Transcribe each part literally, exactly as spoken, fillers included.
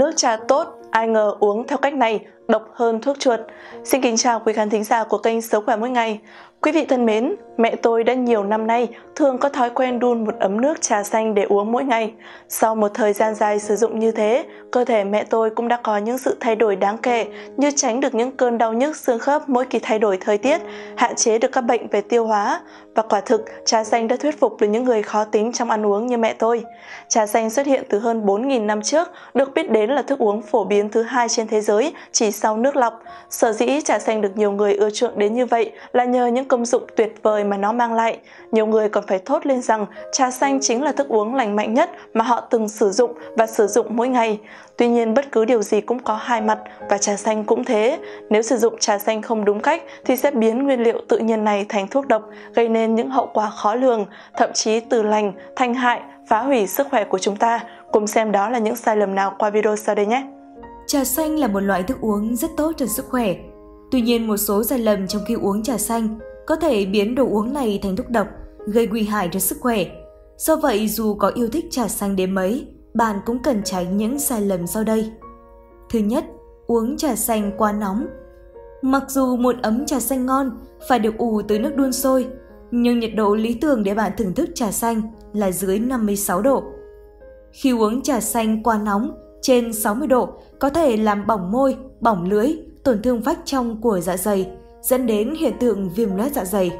nước trà tốt, ai ngờ uống theo cách này độc hơn thuốc chuột. Xin kính chào quý khán thính giả của kênh Sống khỏe mỗi ngày. Quý vị thân mến, mẹ tôi đã nhiều năm nay thường có thói quen đun một ấm nước trà xanh để uống mỗi ngày. Sau một thời gian dài sử dụng như thế, cơ thể mẹ tôi cũng đã có những sự thay đổi đáng kể, như tránh được những cơn đau nhức xương khớp mỗi khi thay đổi thời tiết, hạn chế được các bệnh về tiêu hóa. Và quả thực, trà xanh đã thuyết phục được những người khó tính trong ăn uống như mẹ tôi. Trà xanh xuất hiện từ hơn bốn nghìn năm trước, được biết đến là thức uống phổ biến thứ hai trên thế giới, chỉ sau nước lọc. Sở dĩ trà xanh được nhiều người ưa chuộng đến như vậy là nhờ những công dụng tuyệt vời mà nó mang lại. Nhiều người còn phải thốt lên rằng trà xanh chính là thức uống lành mạnh nhất mà họ từng sử dụng và sử dụng mỗi ngày. Tuy nhiên, bất cứ điều gì cũng có hai mặt và trà xanh cũng thế. Nếu sử dụng trà xanh không đúng cách thì sẽ biến nguyên liệu tự nhiên này thành thuốc độc, gây nên những hậu quả khó lường, thậm chí từ lành thành hại, phá hủy sức khỏe của chúng ta. Cùng xem đó là những sai lầm nào qua video sau đây nhé. Trà xanh là một loại thức uống rất tốt cho sức khỏe. Tuy nhiên, một số sai lầm trong khi uống trà xanh có thể biến đồ uống này thành thuốc độc, gây nguy hại cho sức khỏe. Do vậy, dù có yêu thích trà xanh đến mấy, bạn cũng cần tránh những sai lầm sau đây. Thứ nhất, uống trà xanh quá nóng. Mặc dù một ấm trà xanh ngon phải được ủ tới nước đun sôi, nhưng nhiệt độ lý tưởng để bạn thưởng thức trà xanh là dưới năm mươi sáu độ. Khi uống trà xanh quá nóng, trên sáu mươi độ có thể làm bỏng môi, bỏng lưỡi, tổn thương vách trong của dạ dày, dẫn đến hiện tượng viêm loét dạ dày.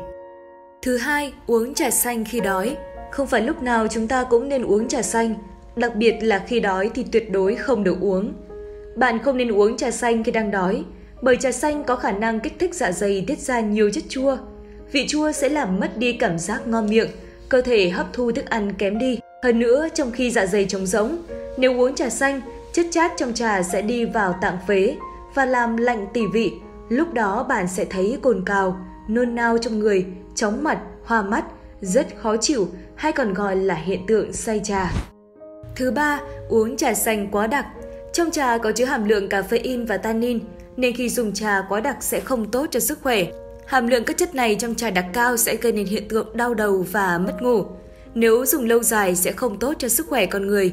Thứ hai, uống trà xanh khi đói. Không phải lúc nào chúng ta cũng nên uống trà xanh, đặc biệt là khi đói thì tuyệt đối không được uống. Bạn không nên uống trà xanh khi đang đói, bởi trà xanh có khả năng kích thích dạ dày tiết ra nhiều chất chua. Vị chua sẽ làm mất đi cảm giác ngon miệng, cơ thể hấp thu thức ăn kém đi. Hơn nữa, trong khi dạ dày trống rỗng, nếu uống trà xanh, chất chát trong trà sẽ đi vào tạng phế và làm lạnh tỉ vị. Lúc đó bạn sẽ thấy cồn cào, nôn nao trong người, chóng mặt, hoa mắt, rất khó chịu, hay còn gọi là hiện tượng say trà. Thứ ba, uống trà xanh quá đặc. Trong trà có chứa hàm lượng caffeine và tannin, nên khi dùng trà quá đặc sẽ không tốt cho sức khỏe. Hàm lượng các chất này trong trà đặc cao sẽ gây nên hiện tượng đau đầu và mất ngủ. Nếu dùng lâu dài sẽ không tốt cho sức khỏe con người.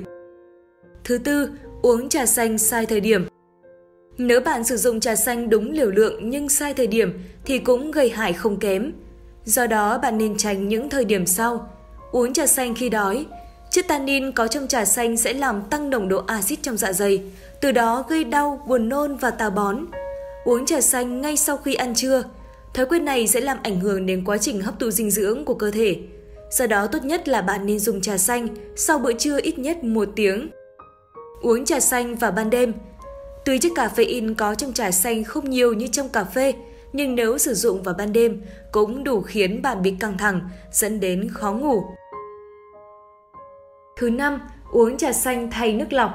Thứ tư, uống trà xanh sai thời điểm. Nếu bạn sử dụng trà xanh đúng liều lượng nhưng sai thời điểm thì cũng gây hại không kém. Do đó, bạn nên tránh những thời điểm sau. Uống trà xanh khi đói. Chất tannin có trong trà xanh sẽ làm tăng nồng độ axit trong dạ dày, từ đó gây đau, buồn nôn và táo bón. Uống trà xanh ngay sau khi ăn trưa. Thói quen này sẽ làm ảnh hưởng đến quá trình hấp thụ dinh dưỡng của cơ thể. Do đó, tốt nhất là bạn nên dùng trà xanh sau bữa trưa ít nhất một tiếng. Uống trà xanh vào ban đêm. Tuy chất caffeine có trong trà xanh không nhiều như trong cà phê, nhưng nếu sử dụng vào ban đêm cũng đủ khiến bạn bị căng thẳng, dẫn đến khó ngủ. Thứ năm, uống trà xanh thay nước lọc.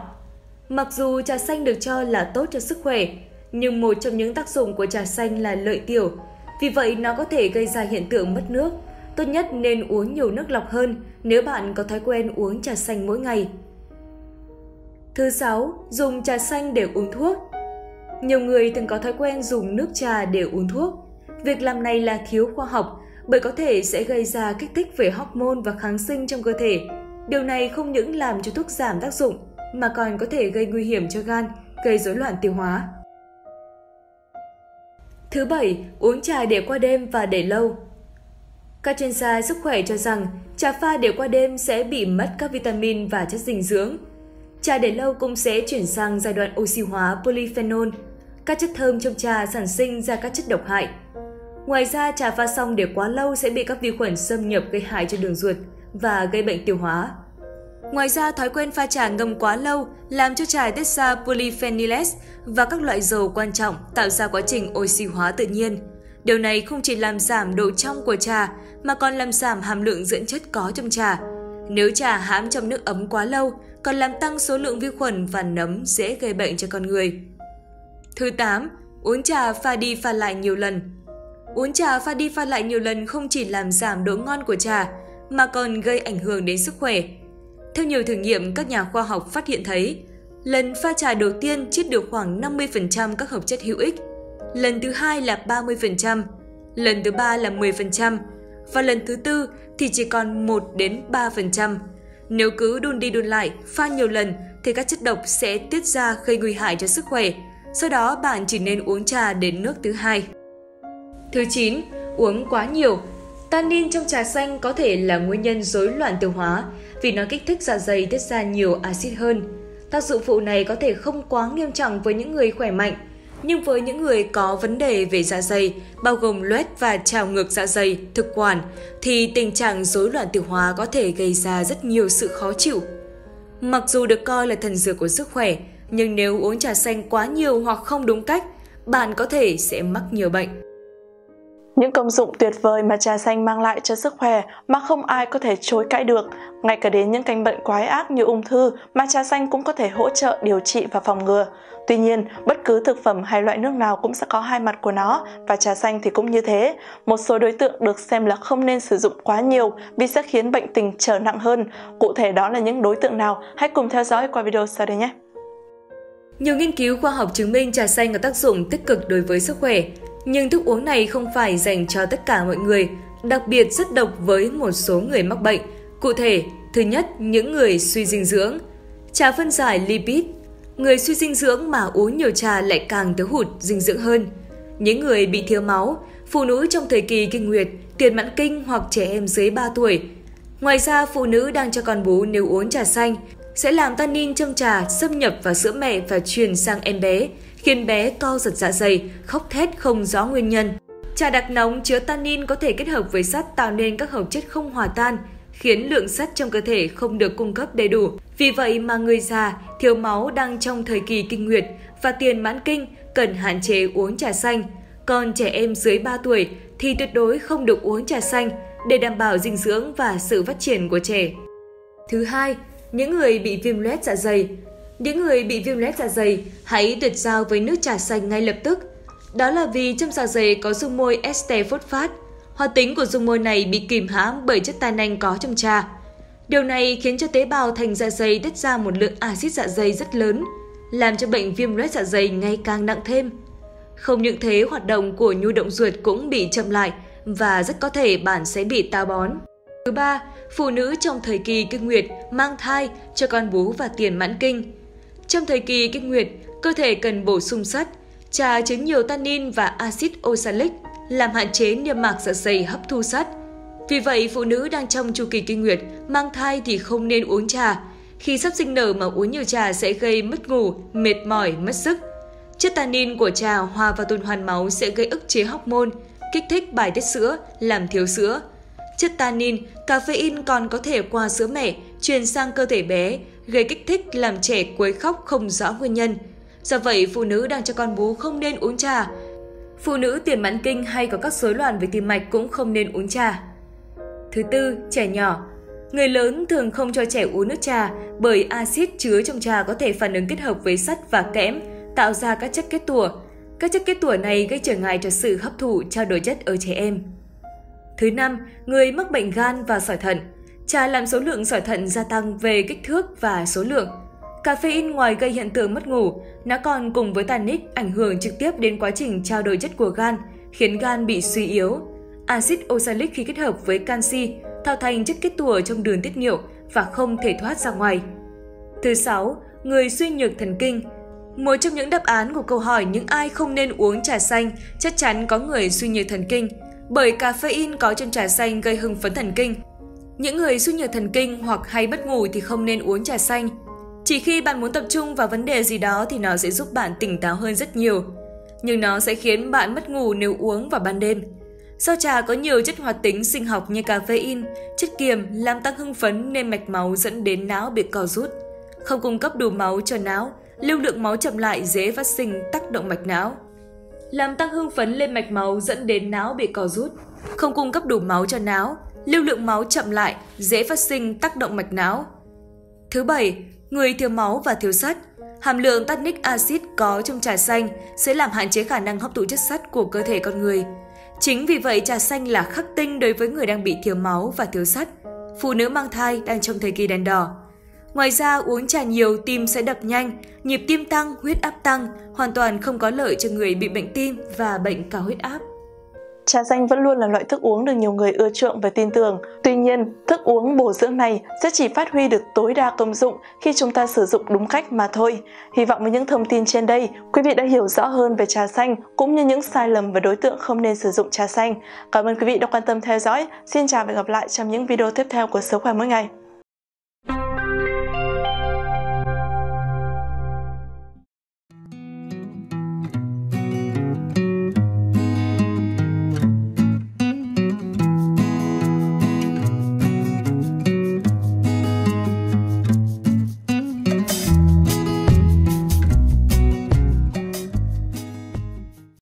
Mặc dù trà xanh được cho là tốt cho sức khỏe, nhưng một trong những tác dụng của trà xanh là lợi tiểu. Vì vậy, nó có thể gây ra hiện tượng mất nước. Tốt nhất nên uống nhiều nước lọc hơn nếu bạn có thói quen uống trà xanh mỗi ngày. Thứ sáu, dùng trà xanh để uống thuốc. Nhiều người từng có thói quen dùng nước trà để uống thuốc. Việc làm này là thiếu khoa học, bởi có thể sẽ gây ra kích thích về hormone và kháng sinh trong cơ thể. Điều này không những làm cho thuốc giảm tác dụng, mà còn có thể gây nguy hiểm cho gan, gây rối loạn tiêu hóa. Thứ bảy, uống trà để qua đêm và để lâu. Các chuyên gia sức khỏe cho rằng trà pha để qua đêm sẽ bị mất các vitamin và chất dinh dưỡng. Trà để lâu cũng sẽ chuyển sang giai đoạn oxy hóa polyphenol. Các chất thơm trong trà sản sinh ra các chất độc hại. Ngoài ra, trà pha xong để quá lâu sẽ bị các vi khuẩn xâm nhập gây hại cho đường ruột và gây bệnh tiêu hóa. Ngoài ra, thói quen pha trà ngâm quá lâu làm cho trà tiết ra polyphenols và các loại dầu quan trọng, tạo ra quá trình oxy hóa tự nhiên. Điều này không chỉ làm giảm độ trong của trà mà còn làm giảm hàm lượng dưỡng chất có trong trà. Nếu trà hãm trong nước ấm quá lâu, còn làm tăng số lượng vi khuẩn và nấm dễ gây bệnh cho con người. Thứ tám, uống trà pha đi pha lại nhiều lần. Uống trà pha đi pha lại nhiều lần không chỉ làm giảm độ ngon của trà, mà còn gây ảnh hưởng đến sức khỏe. Theo nhiều thử nghiệm, các nhà khoa học phát hiện thấy, lần pha trà đầu tiên chiết được khoảng năm mươi phần trăm các hợp chất hữu ích, lần thứ hai là ba mươi phần trăm, lần thứ ba là mười phần trăm, và lần thứ tư thì chỉ còn một đến ba phần trăm. Nếu cứ đun đi đun lại, pha nhiều lần thì các chất độc sẽ tiết ra gây nguy hại cho sức khỏe. Sau đó bạn chỉ nên uống trà đến nước thứ hai. Thứ chín. Uống quá nhiều. Tannin trong trà xanh có thể là nguyên nhân rối loạn tiêu hóa vì nó kích thích dạ dày tiết ra nhiều axit hơn. Tác dụng phụ này có thể không quá nghiêm trọng với những người khỏe mạnh, nhưng với những người có vấn đề về dạ dày, bao gồm loét và trào ngược dạ dày, thực quản, thì tình trạng rối loạn tiêu hóa có thể gây ra rất nhiều sự khó chịu. Mặc dù được coi là thần dược của sức khỏe, nhưng nếu uống trà xanh quá nhiều hoặc không đúng cách, bạn có thể sẽ mắc nhiều bệnh. Những công dụng tuyệt vời mà trà xanh mang lại cho sức khỏe mà không ai có thể chối cãi được. Ngay cả đến những căn bệnh quái ác như ung thư mà trà xanh cũng có thể hỗ trợ điều trị và phòng ngừa. Tuy nhiên, bất cứ thực phẩm hay loại nước nào cũng sẽ có hai mặt của nó, và trà xanh thì cũng như thế. Một số đối tượng được xem là không nên sử dụng quá nhiều vì sẽ khiến bệnh tình trở nặng hơn. Cụ thể đó là những đối tượng nào? Hãy cùng theo dõi qua video sau đây nhé! Nhiều nghiên cứu khoa học chứng minh trà xanh có tác dụng tích cực đối với sức khỏe. Nhưng thức uống này không phải dành cho tất cả mọi người, đặc biệt rất độc với một số người mắc bệnh. Cụ thể, thứ nhất, những người suy dinh dưỡng. Trà phân giải lipid. Người suy dinh dưỡng mà uống nhiều trà lại càng thiếu hụt dinh dưỡng hơn. Những người bị thiếu máu, phụ nữ trong thời kỳ kinh nguyệt, tiền mãn kinh hoặc trẻ em dưới ba tuổi. Ngoài ra, phụ nữ đang cho con bú nếu uống trà xanh sẽ làm tannin trong trà xâm nhập vào sữa mẹ và truyền sang em bé, khiến bé co giật dạ dày, khóc thét không rõ nguyên nhân. Trà đặc nóng chứa tannin có thể kết hợp với sắt tạo nên các hợp chất không hòa tan, khiến lượng sắt trong cơ thể không được cung cấp đầy đủ. Vì vậy mà người già, thiếu máu đang trong thời kỳ kinh nguyệt và tiền mãn kinh cần hạn chế uống trà xanh. Còn trẻ em dưới ba tuổi thì tuyệt đối không được uống trà xanh để đảm bảo dinh dưỡng và sự phát triển của trẻ. Thứ hai, những người bị viêm loét dạ dày. Những người bị viêm loét dạ dày hãy tuyệt giao với nước trà xanh ngay lập tức. Đó là vì trong dạ dày có dung môi este phosphate. Hoạt tính của dung môi này bị kìm hãm bởi chất tannin có trong trà. Điều này khiến cho tế bào thành dạ dày tiết ra một lượng axit dạ dày rất lớn, làm cho bệnh viêm loét dạ dày ngày càng nặng thêm. Không những thế, hoạt động của nhu động ruột cũng bị chậm lại và rất có thể bạn sẽ bị táo bón. Thứ ba, phụ nữ trong thời kỳ kinh nguyệt, mang thai, cho con bú và tiền mãn kinh. Trong thời kỳ kinh nguyệt, cơ thể cần bổ sung sắt. Trà chứa nhiều tannin và axit oxalic, làm hạn chế niêm mạc dạ dày hấp thu sắt. Vì vậy, phụ nữ đang trong chu kỳ kinh nguyệt, mang thai thì không nên uống trà. Khi sắp sinh nở mà uống nhiều trà sẽ gây mất ngủ, mệt mỏi, mất sức. Chất tannin của trà hòa vào tuần hoàn máu sẽ gây ức chế hormone, kích thích bài tiết sữa, làm thiếu sữa. Chất tannin, caffeine còn có thể qua sữa mẹ truyền sang cơ thể bé, gây kích thích làm trẻ quấy khóc không rõ nguyên nhân. Do vậy, phụ nữ đang cho con bú không nên uống trà. Phụ nữ tiền mãn kinh hay có các rối loạn về tim mạch cũng không nên uống trà. Thứ tư, trẻ nhỏ. Người lớn thường không cho trẻ uống nước trà bởi axit chứa trong trà có thể phản ứng kết hợp với sắt và kẽm, tạo ra các chất kết tủa. Các chất kết tủa này gây trở ngại cho sự hấp thụ trao đổi chất ở trẻ em. Thứ năm, người mắc bệnh gan và sỏi thận. Trà làm số lượng sỏi thận gia tăng về kích thước và số lượng. Caffeine ngoài gây hiện tượng mất ngủ, nó còn cùng với tannic ảnh hưởng trực tiếp đến quá trình trao đổi chất của gan, khiến gan bị suy yếu. Axit oxalic khi kết hợp với canxi tạo thành chất kết tủa trong đường tiết niệu và không thể thoát ra ngoài. Thứ sáu, người suy nhược thần kinh. Một trong những đáp án của câu hỏi những ai không nên uống trà xanh chắc chắn có người suy nhược thần kinh, bởi caffeine có trong trà xanh gây hưng phấn thần kinh. Những người suy nhược thần kinh hoặc hay mất ngủ thì không nên uống trà xanh. Chỉ khi bạn muốn tập trung vào vấn đề gì đó thì nó sẽ giúp bạn tỉnh táo hơn rất nhiều. Nhưng nó sẽ khiến bạn mất ngủ nếu uống vào ban đêm. Do trà có nhiều chất hoạt tính sinh học như caffeine, chất kiềm làm tăng hưng phấn nên mạch máu dẫn đến não bị co rút. Không cung cấp đủ máu cho não, lưu lượng máu chậm lại dễ phát sinh tác động mạch não. Làm tăng hưng phấn lên mạch máu dẫn đến não bị co rút. Không cung cấp đủ máu cho não, lưu lượng máu chậm lại, dễ phát sinh tác động mạch não. Thứ bảy, người thiếu máu và thiếu sắt. Hàm lượng tannic acid có trong trà xanh sẽ làm hạn chế khả năng hấp thụ chất sắt của cơ thể con người. Chính vì vậy, trà xanh là khắc tinh đối với người đang bị thiếu máu và thiếu sắt, phụ nữ mang thai đang trong thời kỳ đèn đỏ. Ngoài ra, uống trà nhiều tim sẽ đập nhanh, nhịp tim tăng, huyết áp tăng, hoàn toàn không có lợi cho người bị bệnh tim và bệnh cao huyết áp. Trà xanh vẫn luôn là loại thức uống được nhiều người ưa chuộng và tin tưởng. Tuy nhiên, thức uống bổ dưỡng này sẽ chỉ phát huy được tối đa công dụng khi chúng ta sử dụng đúng cách mà thôi. Hy vọng với những thông tin trên đây, quý vị đã hiểu rõ hơn về trà xanh cũng như những sai lầm và đối tượng không nên sử dụng trà xanh. Cảm ơn quý vị đã quan tâm theo dõi. Xin chào và hẹn gặp lại trong những video tiếp theo của Sống Khỏe Mỗi Ngày.